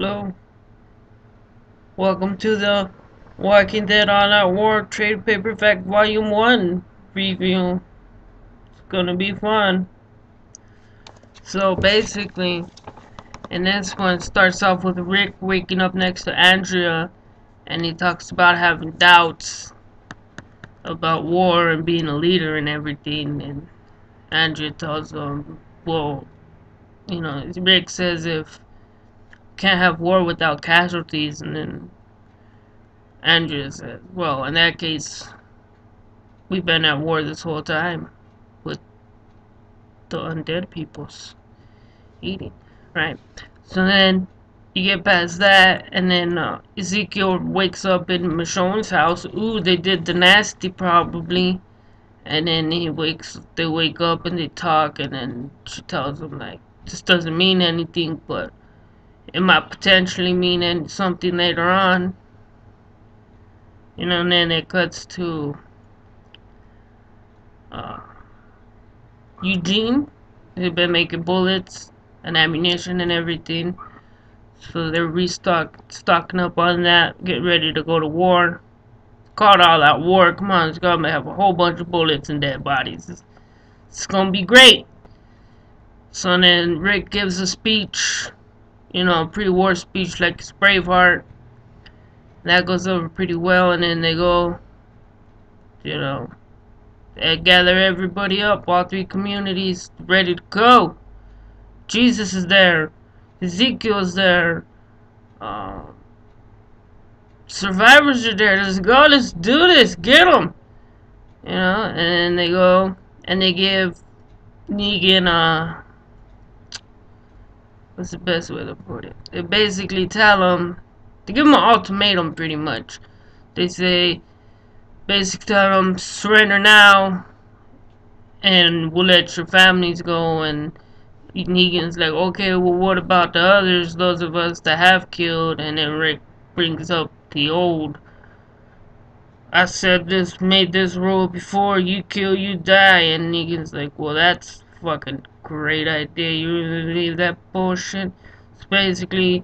Hello? Welcome to the Walking Dead All Out War Trade Paperback Volume 1 review. It's gonna be fun. So basically, and this one starts off with Rick waking up next to Andrea, and he talks about having doubts about war and being a leader and everything, and Andrea tells him, well, you know, Rick says if can't have war without casualties, and then Andrea says, well, in that case, we've been at war this whole time with the undead peoples eating, right? So then you get past that, and then Ezekiel wakes up in Michonne's house. Ooh, they did the nasty, probably. And then they wake up and they talk, and then she tells him, like, this doesn't mean anything, but it might potentially mean something later on. You know, and then it cuts to Eugene. They've been making bullets and ammunition and everything. So they're stocking up on that, getting ready to go to war. It's called All Out War. Come on, it's gonna have a whole bunch of bullets and dead bodies. It's gonna be great. So then Rick gives a speech, you know, pre-war speech like his Braveheart. That goes over pretty well, and then they go, you know, they gather everybody up, all three communities, ready to go. Jesus is there. Ezekiel's there. Survivors are there. Let's go. Let's do this. Get them. You know, and then they go and they give Negan what's the best way to put it? They basically tell him, they give him an ultimatum pretty much. They say, basically tell him, surrender now and we'll let your families go. And Negan's like, okay, well, what about the others, those of us that have killed? And then Rick brings up the old, I said this, made this rule before, you kill, you die. And Negan's like, well, that's fucking great idea, you really believe that bullshit? It's basically,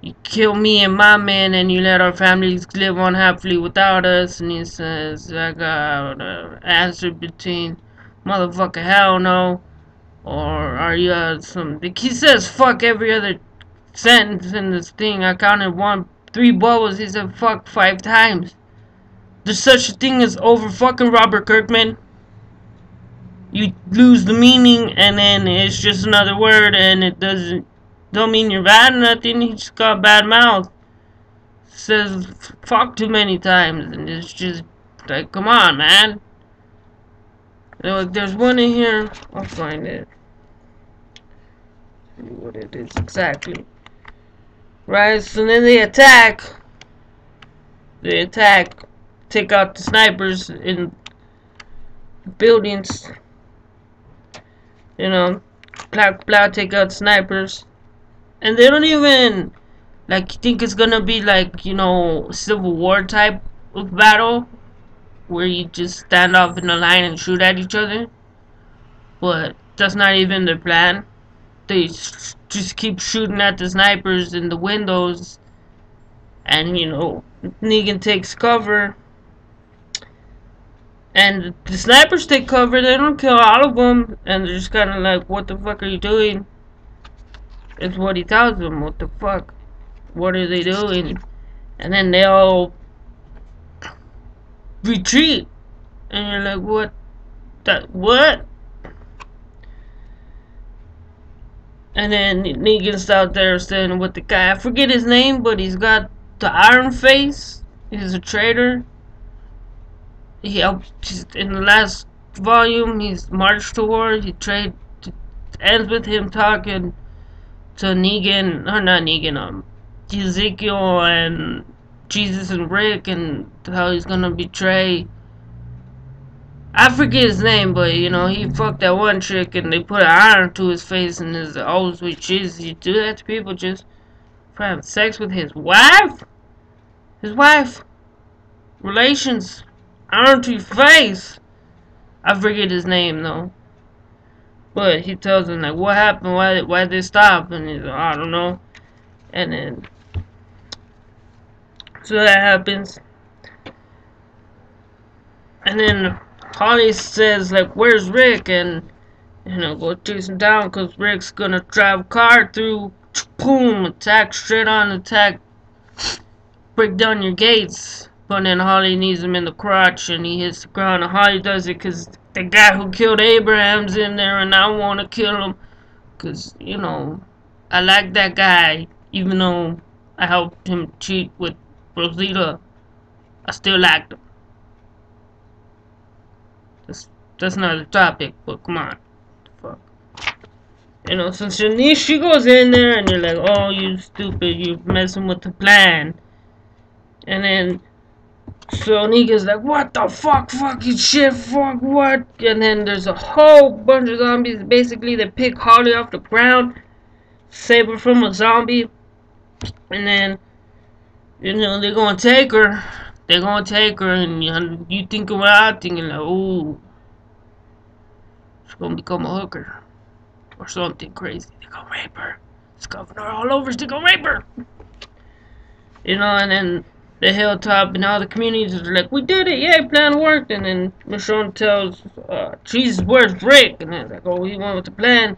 you kill me and my men and you let our families live on happily without us. And he says, I got an answer between motherfucker hell no, or are you some? He says fuck every other sentence in this thing. I counted 1, 3 bubbles. He said fuck 5 times. There's such a thing as over fucking Robert Kirkman. You lose the meaning, and then it's just another word, and it don't mean you're bad or nothing. He just got a bad mouth. Says fuck too many times, and it's just like, come on, man. There's one in here. I'll find it. See what it is exactly. Right, so then they attack. They attack. Take out the snipers in buildings. You know, plow, take out snipers. And they don't even, like, think it's gonna be like, you know, Civil War type of battle, where you just stand off in a line and shoot at each other. But that's not even their plan. They just keep shooting at the snipers in the windows. And, you know, Negan takes cover. And the snipers take cover. They don't kill all of them. And they're just kind of like, what the fuck are you doing? It's what he tells them. What the fuck? What are they doing? And then they all retreat, and you're like, what? That what? And then Negan's out there standing with the guy. I forget his name, but he's got the iron face. He's a traitor. He helped in the last volume. He's marched toward. He trade ends with him talking to Negan, or not Negan, Ezekiel and Jesus and Rick, and how he's gonna betray, I forget his name, but you know, he fucked that one chick and they put an iron to his face, and it's like, oh sweet Jesus, you do that to people just for having sex with his wife? His wife? Relations? Iron to your face? I forget his name though. But he tells him, like, what happened? Why did they stop? And he's like, I don't know. and then so that happens, and then Holly says like, "Where's Rick?" and go chase him down because Rick's gonna drive a car through, boom, attack, straight on attack, break down your gates. But then Holly knees him in the crotch and he hits the ground, and Holly does it because the guy who killed Abraham's in there and I want to kill him because, I like that guy. Even though I helped him cheat with Rosita, I still liked him. That's another topic, but come on. Since Denise, she goes in there and you're like, oh, you stupid, you messing with the plan. And then, so Negan's like, what the fuck, fucking shit, fuck what? And then there's a whole bunch of zombies. Basically, they pick Holly off the ground, save her from a zombie. And then, they're gonna take her. They're gonna take her, and you thinking what I'm thinking, like, ooh, she's gonna become a hooker. Or something crazy. They're gonna rape her. Scuffing her all over. They're gonna rape her. And then the hilltop and all the communities are like, we did it. Yay, plan worked. And then Michonne tells Jesus, where's Rick? And they're like, oh, he went with the plan.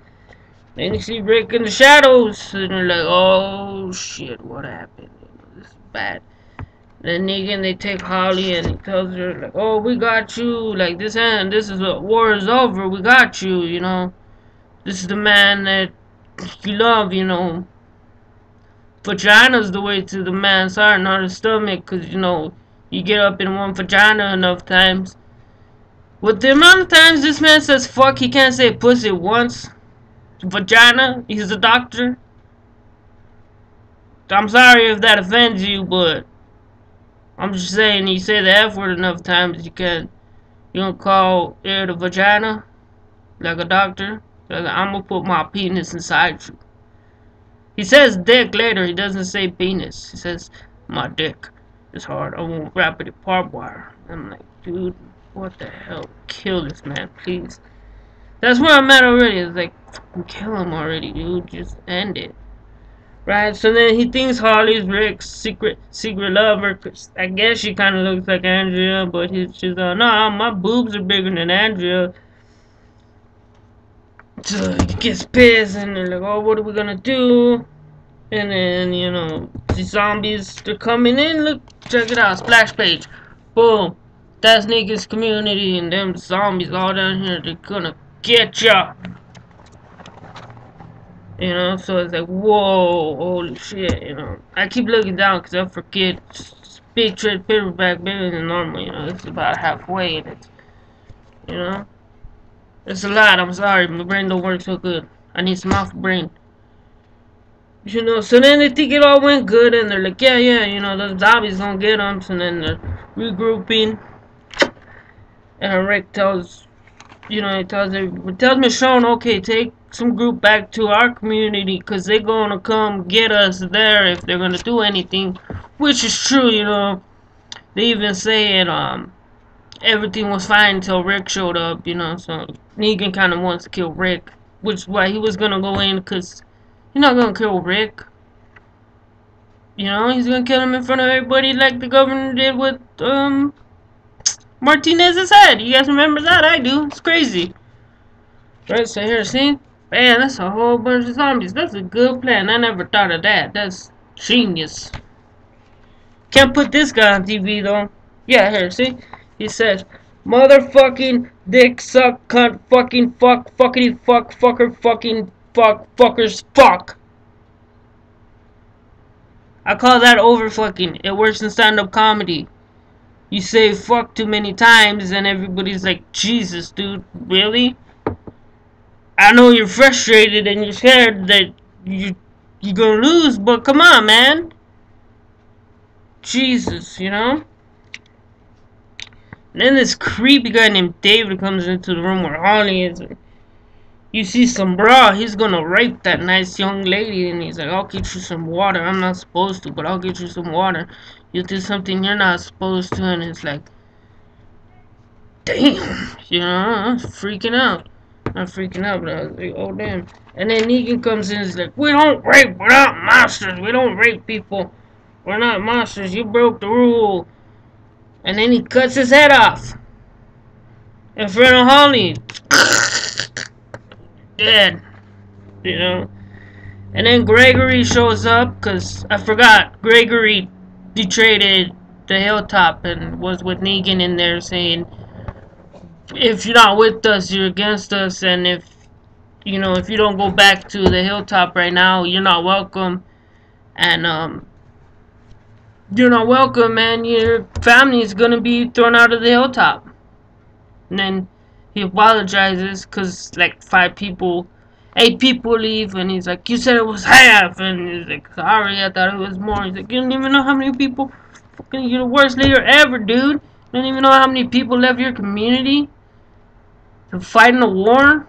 Then you see Rick in the shadows. And they're like, oh, shit, what happened? This is bad. Then Negan, they take Holly and he tells her, like, oh, we got you. Like, this end, this is what war is over. We got you, This is the man that you love, Vagina's the way to the man's heart, not his stomach, because, you get up in one vagina enough times. With the amount of times this man says fuck, he can't say pussy once. Vagina, he's a doctor. I'm sorry if that offends you, but I'm just saying, you say the F word enough times, you don't call it a vagina, like a doctor. I'm gonna put my penis inside you. He says dick later. He doesn't say penis. He says my dick is hard. I won't wrap it in barbed wire. I'm like, dude, what the hell? Kill this man, please. That's where I'm at already. It's like, fucking kill him already, dude. Just end it, right? So then he thinks Holly's Rick's secret lover. Cause I guess she kind of looks like Andrea, but she's like, nah, my boobs are bigger than Andrea. So he gets pissed and they're like, oh, what are we gonna do? And then, the zombies, they're coming in. Look, check it out, splash page. Boom. That's Negan's community and them zombies all down here. They're gonna get ya. So it's like, whoa, holy shit, I keep looking down because I forget. It's big trade paperback, bigger than normal, It's about halfway in it, It's a lot, I'm sorry, my brain don't work so good. I need some off brain. So then they think it all went good and they're like, yeah, those zombies don't get them. So then they're regrouping. And Rick tells, he tells Michonne, okay, take some group back to our community because they're going to come get us there if they're going to do anything. Which is true, They even say it, everything was fine until Rick showed up, so Negan kind of wants to kill Rick, which is why he was going to go in, because he's not going to kill Rick, he's going to kill him in front of everybody like the governor did with, Martinez's head. You guys remember that? I do. It's crazy. Right, so here, see? Man, that's a whole bunch of zombies. That's a good plan. I never thought of that. That's genius. Can't put this guy on TV, though. Yeah, here, see? He says, motherfucking dick suck cunt fucking fuck fuckity fuck fucker fucking fuck fuckers fuck. I call that over fucking. It works in stand-up comedy. You say fuck too many times and everybody's like, Jesus, dude, really? I know you're frustrated and you're scared that you're gonna lose, but come on, man. Jesus, Then this creepy guy named David comes into the room where Holly is. You see some bra, he's gonna rape that nice young lady, and he's like, I'll get you some water. I'm not supposed to, but I'll get you some water. You do something you're not supposed to, and it's like, damn, freaking out. I'm freaking out, but I was like, oh damn. And then Negan comes in and is like, we don't rape, we're not monsters, we don't rape people. We're not monsters, you broke the rule. And then he cuts his head off. In front of Holly. Dead. You know. And then Gregory shows up, because I forgot, Gregory betrayed the Hilltop and was with Negan in there saying, if you're not with us, you're against us, and if, you know, if you don't go back to the Hilltop right now, you're not welcome, and, you're not welcome, and your family's gonna be thrown out of the Hilltop. And then he apologizes, because, like, eight people leave, and he's like, you said it was half, and he's like, sorry, I thought it was more. He's like, you don't even know how many people, fucking, you're the worst leader ever, dude. You don't even know how many people left your community to fight in a war.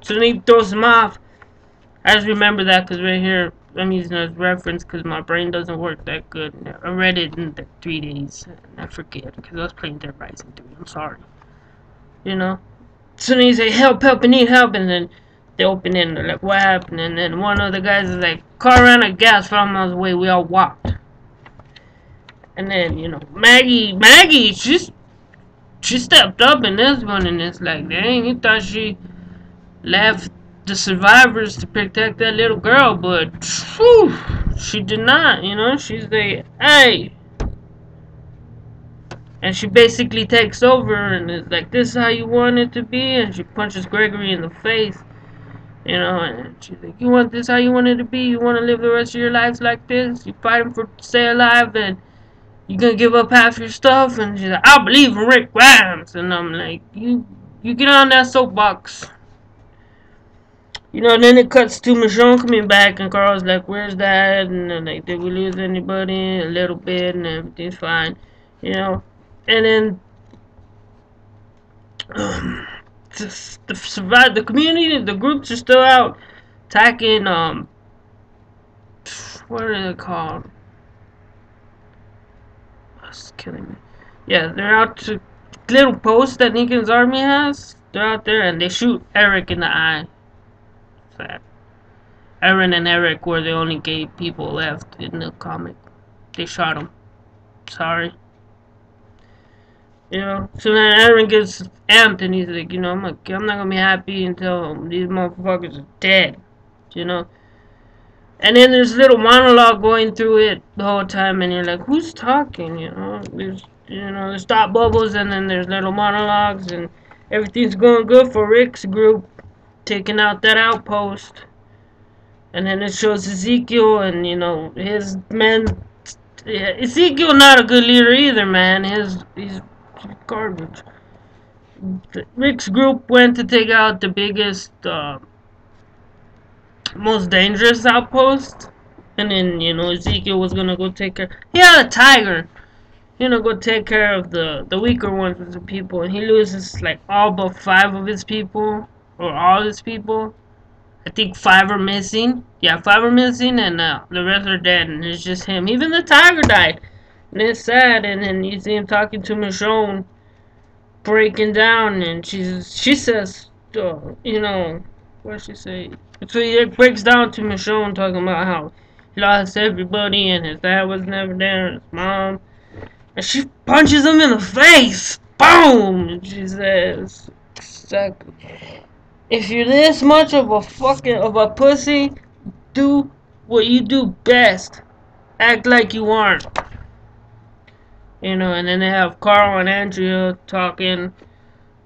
So then he throws him off. I just remember that because right here I'm using it as reference because my brain doesn't work that good. I read it in like 3 days and I forget because I was playing Dead Rising 3. I'm sorry. You know? So then he's like, help, help, I need help, and then they open it and they're like, what happened? And then one of the guys is like, car ran out of gas 5 miles away, we all walked. And then, you know, Maggie, she stepped up in this one, and it's like, dang, you thought she left the survivors to protect that little girl, but whew, she did not, you know, she's like, hey. And she basically takes over and is like, this is how you want it to be, and she punches Gregory in the face. You know, and she's like, you want this how you want it to be? You want to live the rest of your lives like this? You fighting for to stay alive and you're going to give up half your stuff? And she's like, I believe in Rick Grimes. And I'm like, you get on that soapbox. You know, and then it cuts to Michonne coming back and Carl's like, where's Dad? And then like, did we lose anybody? A little bit and everything's fine. You know, and then... the community, the groups are still out attacking, what are they called? That's killing me. Yeah, they're out to little post that Negan's army has. They're out there and they shoot Eric in the eye. Sad. Aaron and Eric were the only gay people left in the comic. They shot him. Sorry. You know, so then Aaron gets amped and he's like, you know, I'm not gonna be happy until these motherfuckers are dead, you know. And then there's a little monologue going through it the whole time, and you're like, who's talking, you know? There's, you know, there's thought bubbles, and then there's little monologues, and everything's going good for Rick's group, taking out that outpost. And then it shows Ezekiel and, you know, his men. Yeah, Ezekiel not a good leader either, man. He's garbage. Rick's group went to take out the biggest, most dangerous outpost, and then, you know, Ezekiel was gonna go take care. He had a tiger, you know, go take care of the weaker ones of the people, and he loses like all but 5 of his people, or all his people. I think 5 are missing. Yeah, 5 are missing, and the rest are dead, and it's just him. Even the tiger died. And it's sad, and then you see him talking to Michonne, breaking down, and she says, you know, what she say? So he breaks down to Michonne talking about how he lost everybody, and his dad was never there, and his mom, and she punches him in the face, boom, and she says, exactly, if you're this much of a pussy, do what you do best, act like you aren't. You know, and then they have Carl and Andrea talking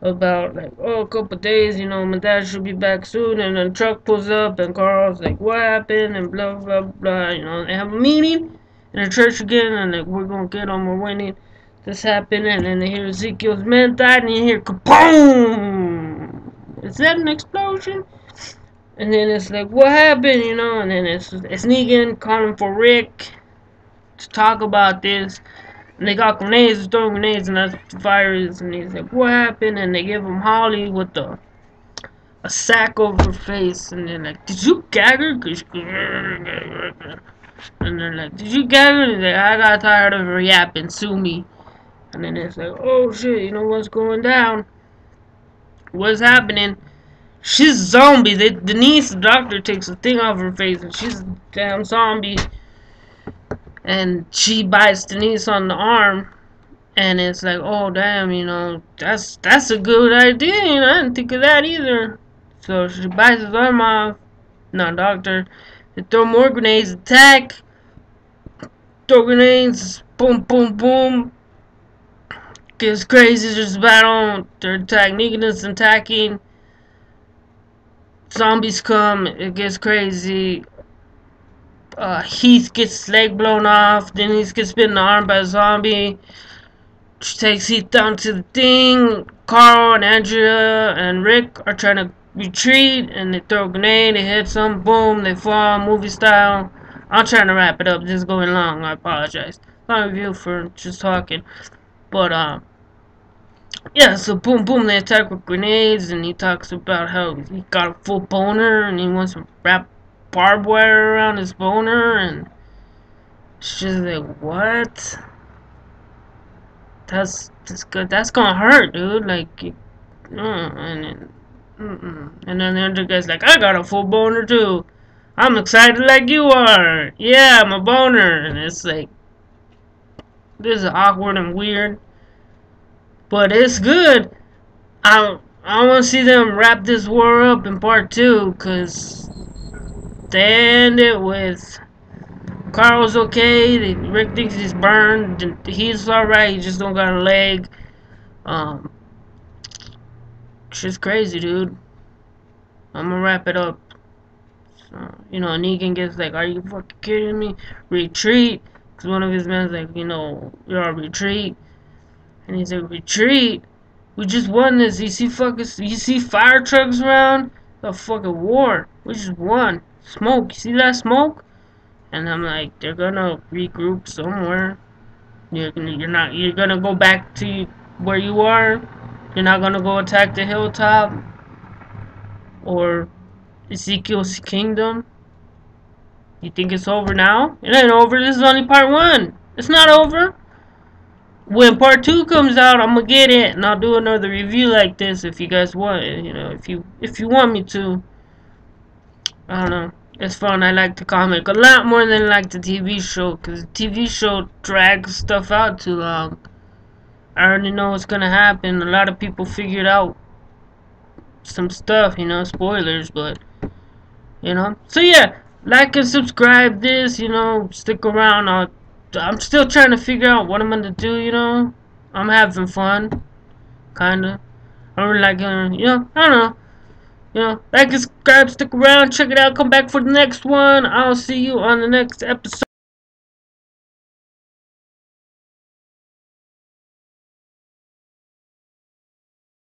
about, like, oh, a couple of days, you know, my dad should be back soon. And then the truck pulls up, and Carl's like, what happened? And blah, blah, blah. You know, they have a meeting in the church again, and like, we're going to get them, we're winning. This happened, and then they hear Ezekiel's men died, and you hear kaboom! Is that an explosion? And then it's like, what happened? You know, and then it's Negan calling for Rick to talk about this. And they got grenades, throwing grenades, and that's what the fire is. And he's like, what happened? And they give him Holly with a sack over her face. And they're like, did you gag her? And they're like, did you gag her? And he's like, I got tired of her yapping, sue me. And then it's like, oh shit, you know what's going down? What's happening? She's a zombie. Denise, the doctor, takes a thing off her face, and she's a damn zombie. And she bites Denise on the arm, and it's like, oh damn, you know, that's a good idea. You know, I didn't think of that either. So she bites his arm off. Not doctor. They throw more grenades. Attack. Throw grenades. Boom, boom, boom. Gets crazy. There's a battle. They're attacking. Negan is attacking. Zombies come. It gets crazy. Heath gets his leg blown off. Then he gets bitten in the arm by a zombie. She takes Heath down to the thing. Carl and Andrea and Rick are trying to retreat, and they throw a grenade. They hit some. Boom. They fall. Movie style. I'm trying to wrap it up. This is going long. I apologize. Long review for just talking. But, yeah, so boom, boom, they attack with grenades, and he talks about how he got a full boner, and he wants to wrap barbed wire around his boner, and she's like, what? That's good. That's gonna hurt, dude. Like, and then the other guy's like, I got a full boner too. I'm excited like you are. Yeah, I'm a boner, and it's like, this is awkward and weird. But it's good. I want to see them wrap this war up in part 2. Because they end it with Carl's okay. Rick thinks he's burned. He's alright. He just don't got a leg. Shit's crazy, dude. I'm going to wrap it up. So, you know, Negan gets like, are you fucking kidding me? Retreat. Because one of his men's like, you know, you're on retreat. And he's like, retreat? We just won this. You see fire trucks around? The fucking war. We just won. Smoke. You see that smoke? And I'm like, they're gonna regroup somewhere. You're gonna go back to where you are. You're not gonna go attack the hilltop or Ezekiel's kingdom. You think it's over now? It ain't over. This is only part 1. It's not over. When part 2 comes out, I'm gonna get it, and I'll do another review like this if you guys want it. You know, if you want me to. I don't know. It's fun. I like the comic a lot more than I like the TV show, because the TV show drags stuff out too long. I already know what's gonna happen. A lot of people figured out some stuff. You know, spoilers, but you know. So yeah, like and subscribe. This, you know, stick around. I'm still trying to figure out what I'm gonna do, you know. I'm having fun, kinda. I really like, you know, I don't know. You know, like and subscribe, stick around, check it out, come back for the next one. I'll see you on the next episode.